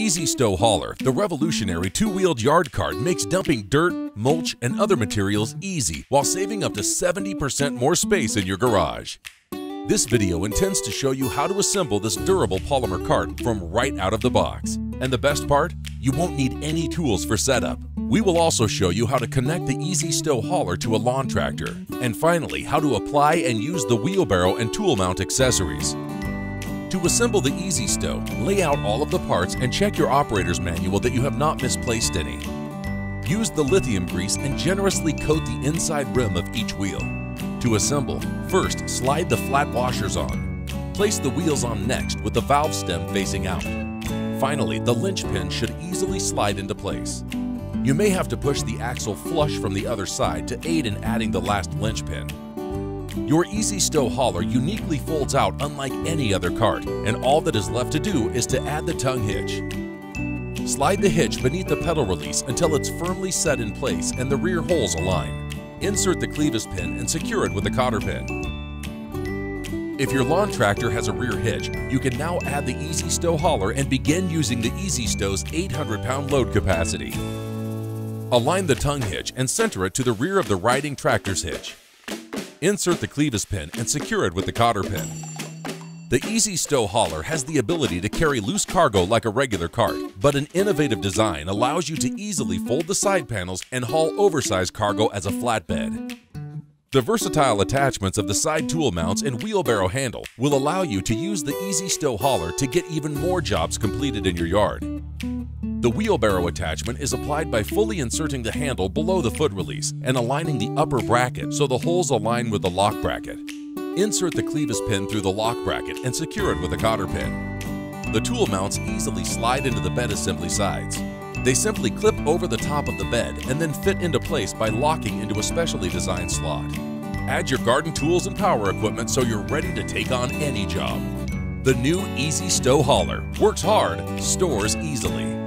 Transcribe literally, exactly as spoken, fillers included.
Easy Stow Hauler, the revolutionary two-wheeled yard cart makes dumping dirt, mulch, and other materials easy while saving up to seventy percent more space in your garage. This video intends to show you how to assemble this durable polymer cart from right out of the box. And the best part? You won't need any tools for setup. We will also show you how to connect the Easy Stow Hauler to a lawn tractor. And finally, how to apply and use the wheelbarrow and tool mount accessories. To assemble the Easy Stow, lay out all of the parts and check your operator's manual that you have not misplaced any. Use the lithium grease and generously coat the inside rim of each wheel. To assemble, first slide the flat washers on. Place the wheels on next with the valve stem facing out. Finally, the linch pin should easily slide into place. You may have to push the axle flush from the other side to aid in adding the last linch pin. Your Easy Stow Hauler uniquely folds out unlike any other cart, and all that is left to do is to add the tongue hitch. Slide the hitch beneath the pedal release until it's firmly set in place and the rear holes align. Insert the clevis pin and secure it with a cotter pin. If your lawn tractor has a rear hitch, you can now add the Easy Stow Hauler and begin using the Easy Stow's eight hundred pound load capacity. Align the tongue hitch and center it to the rear of the riding tractor's hitch. Insert the clevis pin and secure it with the cotter pin. The Easy Stow Hauler has the ability to carry loose cargo like a regular cart, but an innovative design allows you to easily fold the side panels and haul oversized cargo as a flatbed. The versatile attachments of the side tool mounts and wheelbarrow handle will allow you to use the Easy Stow Hauler to get even more jobs completed in your yard. The wheelbarrow attachment is applied by fully inserting the handle below the foot release and aligning the upper bracket so the holes align with the lock bracket. Insert the clevis pin through the lock bracket and secure it with a cotter pin. The tool mounts easily slide into the bed assembly sides. They simply clip over the top of the bed and then fit into place by locking into a specially designed slot. Add your garden tools and power equipment so you're ready to take on any job. The new Easy Stow Hauler works hard, stores easily.